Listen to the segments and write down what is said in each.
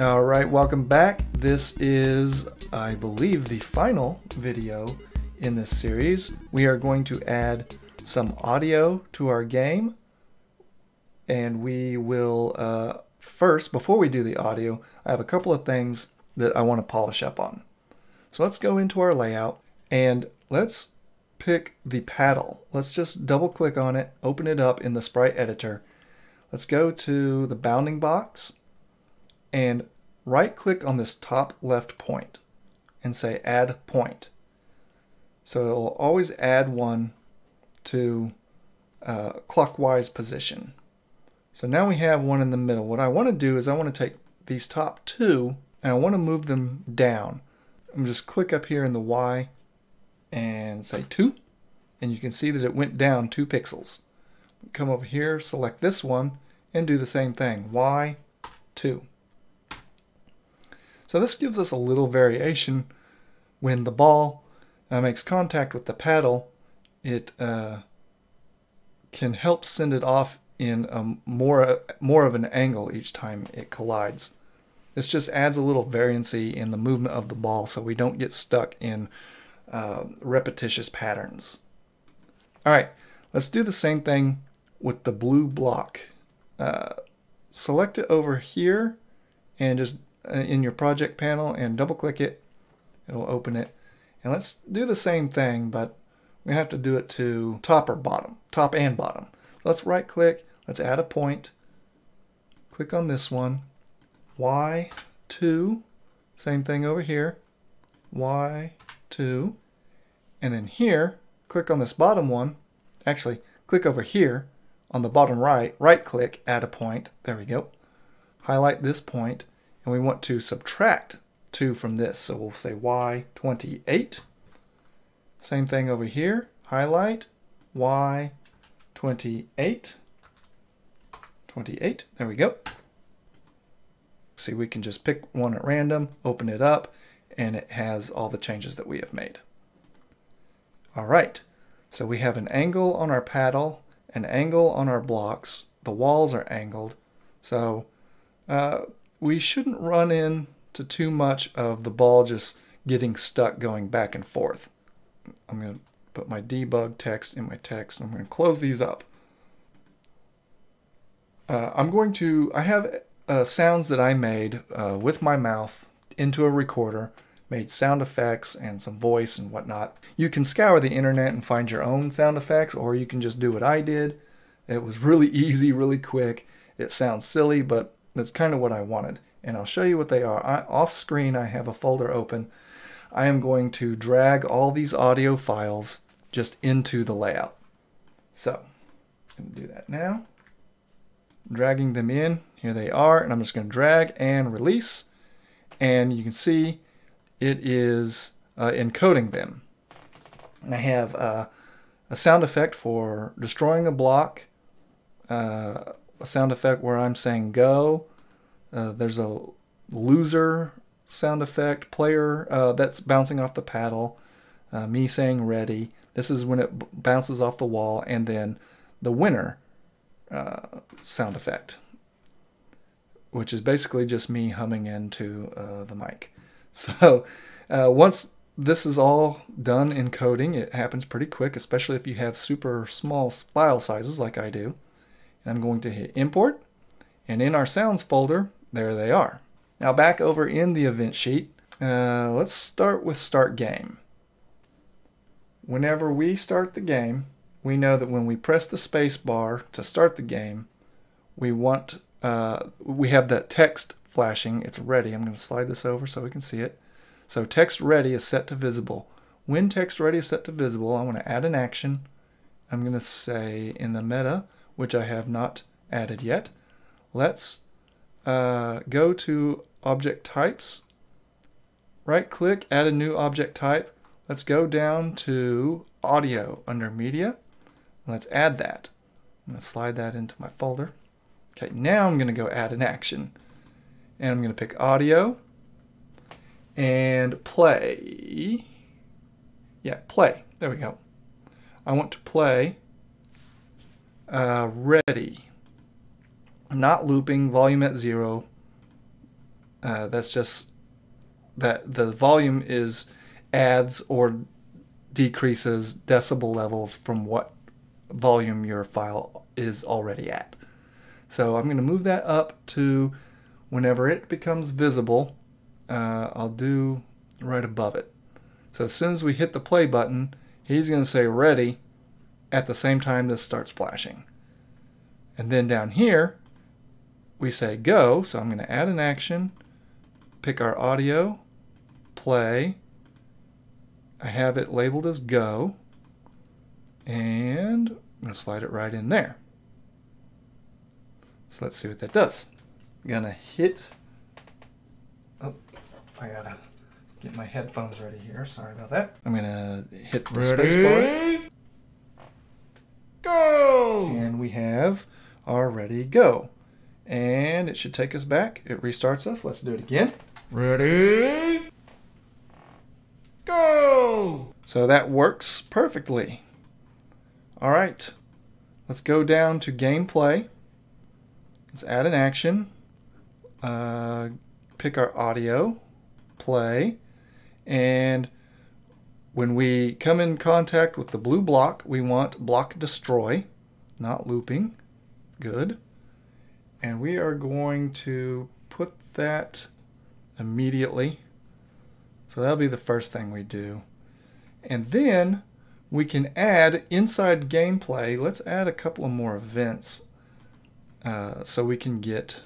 All right, welcome back. This is, I believe, the final video in this series. We are going to add some audio to our game, and we will first, before we do the audio, I have a couple of things that I want to polish up on. So let's go into our layout and let's pick the paddle. Let's just double click on it, open it up in the sprite editor. Let's go to the bounding box and right click on this top left point and say add point. So it'll always add one to clockwise position. So now we have one in the middle. What I want to do is I want to take these top two and I want to move them down. I'm just click up here in the Y and say 2, and you can see that it went down 2 pixels. Come over here, select this one, and do the same thing, Y, 2. So this gives us a little variation. When the ball makes contact with the paddle, it can help send it off in a more of an angle each time it collides. This just adds a little variancy in the movement of the ball so we don't get stuck in repetitious patterns. All right, let's do the same thing with the blue block. Select it over here and just in your project panel and double click it. It'll open it. And let's do the same thing, but we have to do it to top or bottom, top and bottom. Let's right click, let's add a point, click on this one, Y2, same thing over here, Y2, and then here, click on this bottom one, actually click over here on the bottom right, right click, add a point, there we go, highlight this point, and we want to subtract 2 from this, so we'll say Y28, same thing over here, highlight, Y28, 28, there we go. See, we can just pick one at random, open it up, and it has all the changes that we have made. All right, so we have an angle on our paddle, an angle on our blocks, the walls are angled, so we shouldn't run into too much of the ball just getting stuck going back and forth. I'm going to put my debug text in my text, and I'm going to close these up. I have sounds that I made with my mouth into a recorder, made sound effects and some voice and whatnot. You can scour the internet and find your own sound effects, or you can just do what I did. It was really easy, really quick. It sounds silly, but that's kind of what I wanted. And I'll show you what they are. Off screen, I have a folder open. I am going to drag all these audio files just into the layout. So I'm going to do that now. Dragging them in, here they are, and I'm just going to drag and release. And you can see it is encoding them. And I have a sound effect for destroying a block, a sound effect where I'm saying go, there's a loser sound effect, player that's bouncing off the paddle, me saying ready, this is when it bounces off the wall, and then the winner sound effect, which is basically just me humming into the mic. So once this is all done encoding, it happens pretty quick, especially if you have super small file sizes like I do. And I'm going to hit import, and in our sounds folder, there they are. Now back over in the event sheet, let's start with start game. Whenever we start the game, we know that when we press the space bar to start the game, we have that text flashing. It's ready. I'm going to slide this over so we can see it. So text ready is set to visible. When text ready is set to visible, I want to add an action. I'm going to say in the meta, which I have not added yet, let's go to object types, right click, add a new object type. Let's go down to audio under media. Let's add that. I'm going to slide that into my folder. Okay, now I'm going to go add an action. And I'm going to pick audio and play. Yeah, play. There we go. I want to play ready. Not looping, volume at 0, That's just that the volume is adds or decreases decibel levels from what volume your file is already at. So I'm going to move that up to whenever it becomes visible. I'll do right above it. So as soon as we hit the play button, he's going to say ready at the same time this starts flashing. And then down here, we say go. So I'm going to add an action, pick our audio, play. I have it labeled as go, and I'm going to slide it right in there. So let's see what that does. I'm going to hit, oh, I got to get my headphones ready here. Sorry about that. I'm going to hit the space bar. Go! And we have our ready go. And it should take us back. It restarts us. Let's do it again. Ready? Go! So that works perfectly. All right. Let's go down to gameplay. Let's add an action. Pick our audio. Play. And when we come in contact with the blue block, we want block destroy, not looping. Good. And we are going to put that immediately. So that'll be the first thing we do. And then we can add inside gameplay, let's add a couple of more events so we can get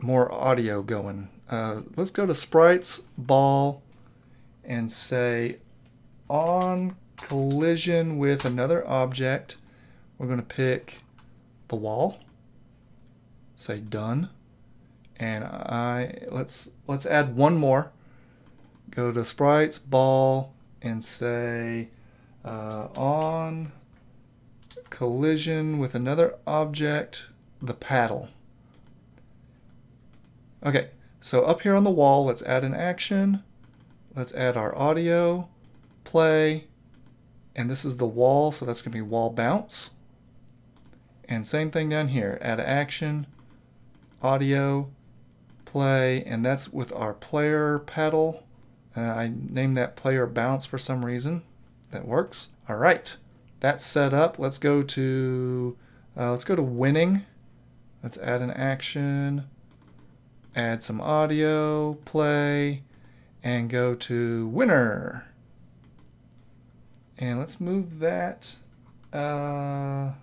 more audio going. Let's go to sprites, ball, and say on collision with another object, we're going to pick the wall. Say done, and let's add one more. Go to sprites, ball, and say on collision with another object, the paddle. Okay, so up here on the wall, let's add an action. Let's add our audio, play, and this is the wall, so that's going to be wall bounce. And same thing down here, add action, audio, play, and that's with our player paddle. I named that player bounce for some reason. That works. All right, that's set up. Let's go to winning. Let's add an action, add some audio, play, and go to winner. And let's move that. How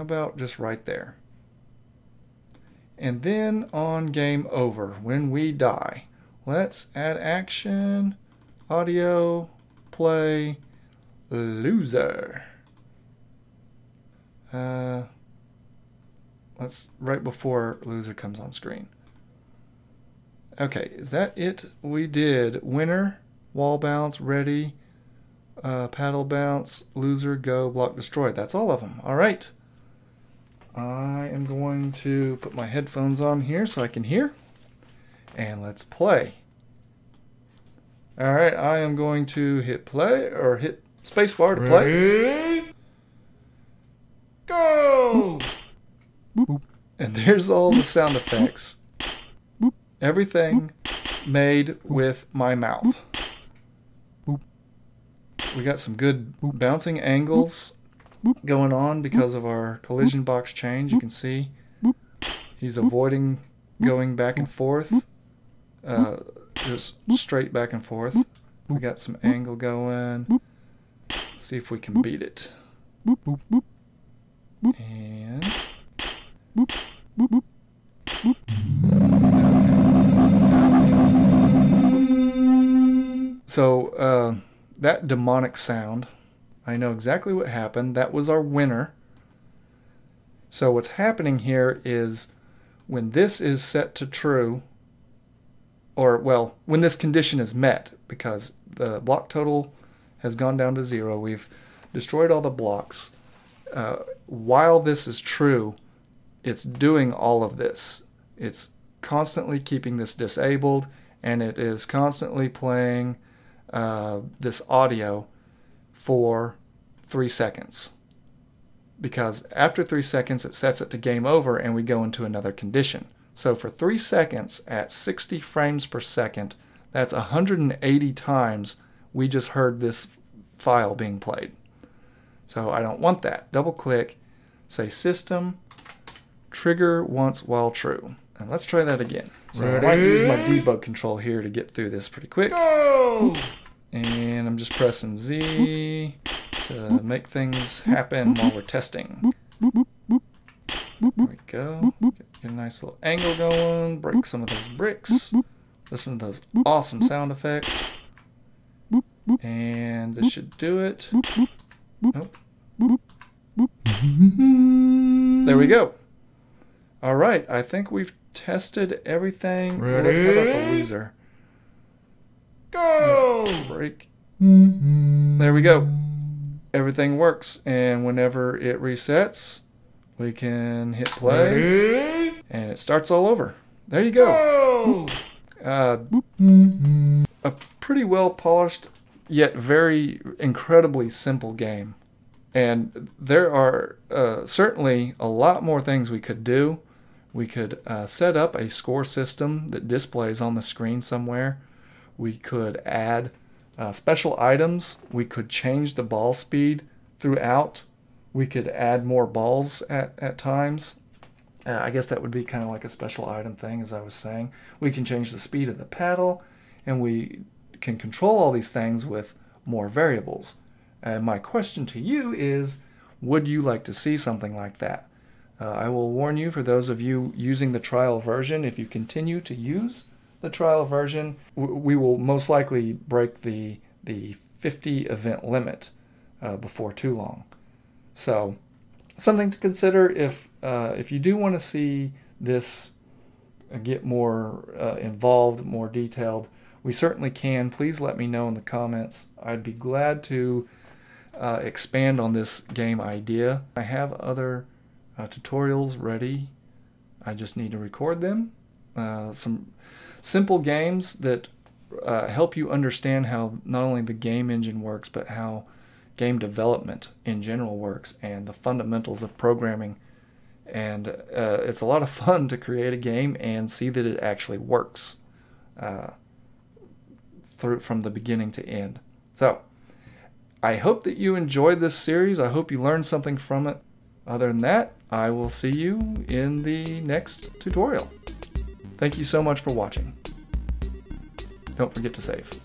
about just right there? And then on game over, when we die, let's add action, audio, play, loser. Let's right before loser comes on screen. Okay, is that it? We did winner, wall bounce, ready, paddle bounce, loser, go, block destroy. That's all of them. All right. I am going to put my headphones on here so I can hear, and let's play. All right, I am going to hit play, or hit spacebar to play. Ready? Go! And there's all the sound effects. Everything made with my mouth. We got some good bouncing angles going on because of our collision box change. You can see he's avoiding going back and forth, just straight back and forth. We got some angle going. Let's see if we can beat it. And so that demonic sound, I know exactly what happened. That was our winner. So what's happening here is when this is set to true, or well, when this condition is met, because the block total has gone down to 0, we've destroyed all the blocks. While this is true, it's doing all of this. It's constantly keeping this disabled, and it is constantly playing this audio for 3 seconds. because after 3 seconds it sets it to game over and we go into another condition. So for 3 seconds at 60 frames per second, that's 180 times we just heard this file being played. So I don't want that. Double click, say system, trigger once while true. And let's try that again. So I might use my debug control here to get through this pretty quick. Go! And I'm just pressing Z to make things happen while we're testing. There we go. Get a nice little angle going. Break some of those bricks. Listen to those awesome sound effects. And this should do it. Nope. There we go. All right, I think we've tested everything. Ready? Let's go about the loser. Go! Break. There we go. Everything works, and whenever it resets, we can hit play, and it starts all over. There you go. A pretty well-polished, yet very incredibly simple game. And there are certainly a lot more things we could do. We could set up a score system that displays on the screen somewhere. We could add special items. We could change the ball speed throughout. We could add more balls at times. I guess that would be kind of like a special item thing, as I was saying. We can change the speed of the paddle, and we can control all these things with more variables. And my question to you is, would you like to see something like that? I will warn you, for those of you using the trial version, if you continue to use the trial version, we will most likely break the 50 event limit before too long. So something to consider if you do want to see this get more involved, more detailed, we certainly can. Please let me know in the comments. I'd be glad to expand on this game idea. I have other tutorials ready. I just need to record them. Some simple games that help you understand how not only the game engine works, but how game development in general works and the fundamentals of programming. And it's a lot of fun to create a game and see that it actually works from the beginning to end. So I hope that you enjoyed this series. I hope you learned something from it. Other than that, I will see you in the next tutorial. Thank you so much for watching. Don't forget to save.